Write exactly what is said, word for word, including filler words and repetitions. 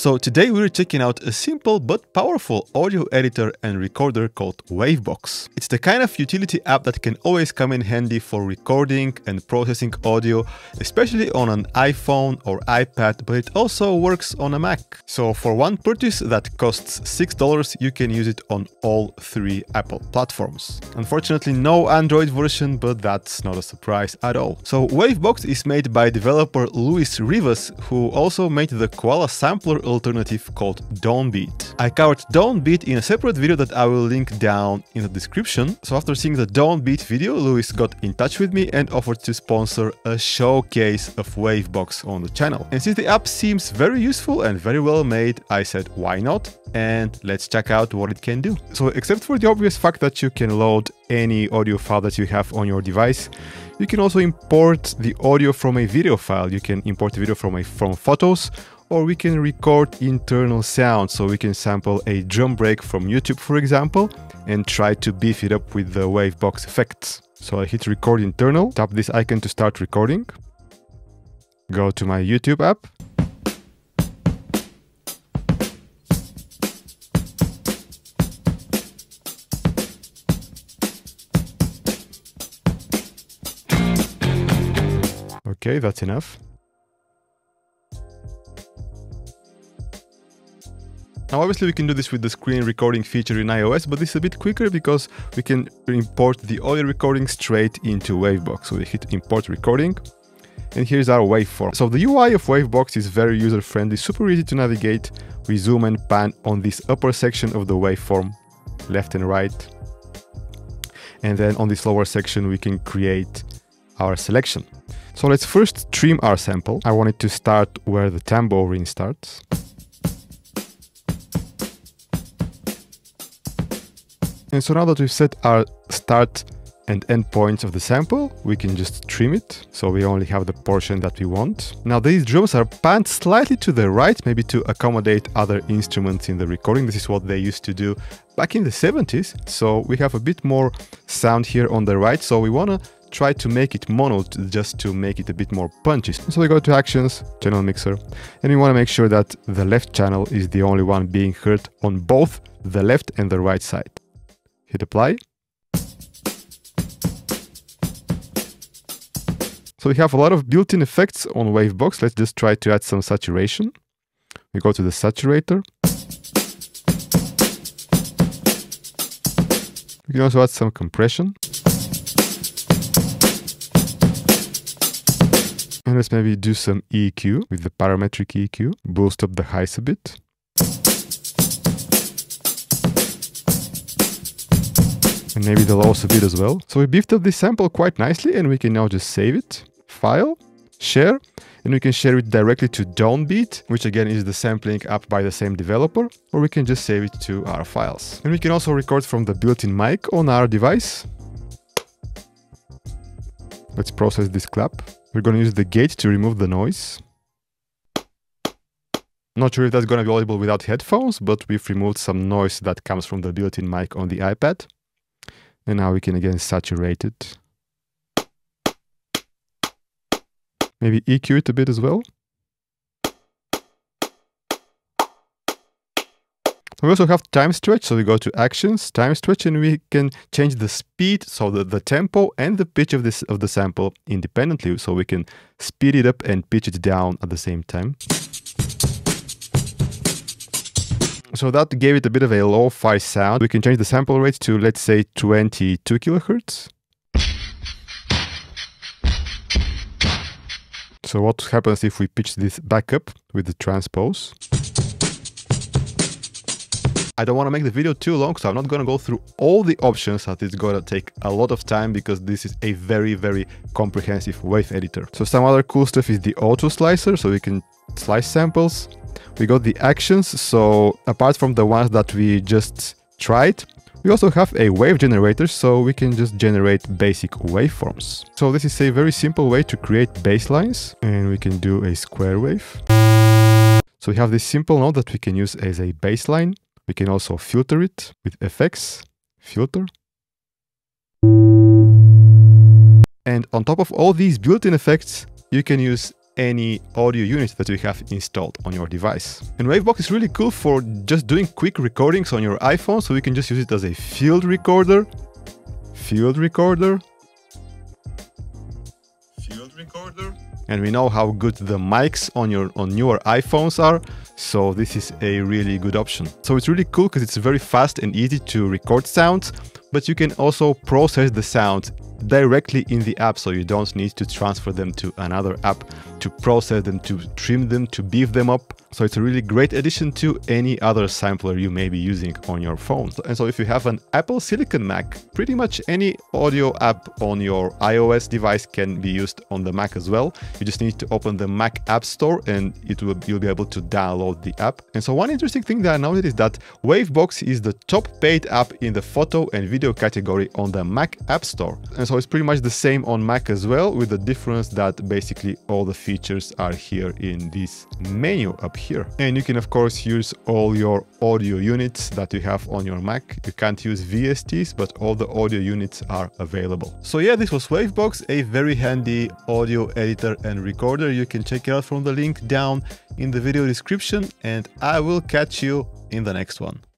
So today we're checking out a simple but powerful audio editor and recorder called Wavebox. It's the kind of utility app that can always come in handy for recording and processing audio, especially on an iPhone or iPad, but it also works on a Mac. So for one purchase that costs six dollars, you can use it on all three Apple platforms. Unfortunately, no Android version, but that's not a surprise at all. So Wavebox is made by developer Luis Rivas, who also made the Koala sampler alternative called Downbeat. I covered Downbeat in a separate video that I will link down in the description. So after seeing the Downbeat video, Luis got in touch with me and offered to sponsor a showcase of Wavebox on the channel. And since the app seems very useful and very well made, I said why not? And let's check out what it can do. So except for the obvious fact that you can load any audio file that you have on your device, you can also import the audio from a video file. You can import the video from, a, from photos, or we can record internal sound. So we can sample a drum break from YouTube, for example, and try to beef it up with the Wavebox effects. So I hit record internal, tap this icon to start recording, go to my YouTube app, okay, that's enough. Now obviously we can do this with the screen recording feature in iOS, but this is a bit quicker because we can import the audio recording straight into Wavebox. So we hit import recording, and here's our waveform. So the U I of Wavebox is very user-friendly, super easy to navigate. We zoom and pan on this upper section of the waveform, left and right. And then on this lower section, we can create our selection. So let's first trim our sample. I want it to start where the tambourine starts. And so now that we've set our start and end points of the sample, we can just trim it. So we only have the portion that we want. Now these drums are panned slightly to the right, maybe to accommodate other instruments in the recording. This is what they used to do back in the seventies. So we have a bit more sound here on the right. So we want to try to make it mono just to make it a bit more punchy. So we go to Actions, Channel Mixer, and we want to make sure that the left channel is the only one being heard on both the left and the right side. Hit apply. So we have a lot of built-in effects on Wavebox. Let's just try to add some saturation. We go to the saturator. We can also add some compression. And let's maybe do some E Q with the parametric E Q. Boost up the highs a bit. And maybe the lows a bit as well. So we beefed up this sample quite nicely, and we can now just save it, file, share, and we can share it directly to Downbeat, which again is the sampling app by the same developer, or we can just save it to our files. And we can also record from the built-in mic on our device. Let's process this clap. We're going to use the gate to remove the noise. Not sure if that's going to be audible without headphones, but we've removed some noise that comes from the built-in mic on the iPad. And now we can again saturate it. Maybe E Q it a bit as well. We also have time stretch, so we go to Actions, time stretch, and we can change the speed, so the, the tempo and the pitch of this of the sample independently. So we can speed it up and pitch it down at the same time. So that gave it a bit of a lo-fi sound. We can change the sample rate to, let's say, twenty-two kilohertz. So what happens if we pitch this back up with the transpose? I don't want to make the video too long, so I'm not going to go through all the options, as it's going to take a lot of time because this is a very, very comprehensive wave editor. So some other cool stuff is the auto slicer, so we can slice samples. We got the actions, so apart from the ones that we just tried, we also have a wave generator, so we can just generate basic waveforms. So this is a very simple way to create baselines, and we can do a square wave. So we have this simple note that we can use as a baseline. We can also filter it with effects, filter. And on top of all these built-in effects, you can use any audio unit that you have installed on your device. And Wavebox is really cool for just doing quick recordings on your iPhone, so you can just use it as a field recorder, field recorder, field recorder. And we know how good the mics on your on newer iPhones are, so this is a really good option. So it's really cool because it's very fast and easy to record sounds, but you can also process the sounds directly in the app, so you don't need to transfer them to another app to process them, to trim them, to beef them up. So it's a really great addition to any other sampler you may be using on your phone. And so if you have an Apple Silicon Mac, pretty much any audio app on your iOS device can be used on the Mac as well. You just need to open the Mac App Store and it will, you'll be able to download the app. And so one interesting thing that I noticed is that Wavebox is the top paid app in the photo and video category on the Mac App Store. And so it's pretty much the same on Mac as well, with the difference that basically all the features are here in this menu up here. And you can of course use all your audio units that you have on your Mac. You can't use V S Ts, but all the audio units are available. So yeah, this was Wavebox, a very handy audio editor and recorder. You can check it out from the link down in the video description, and I will catch you in the next one.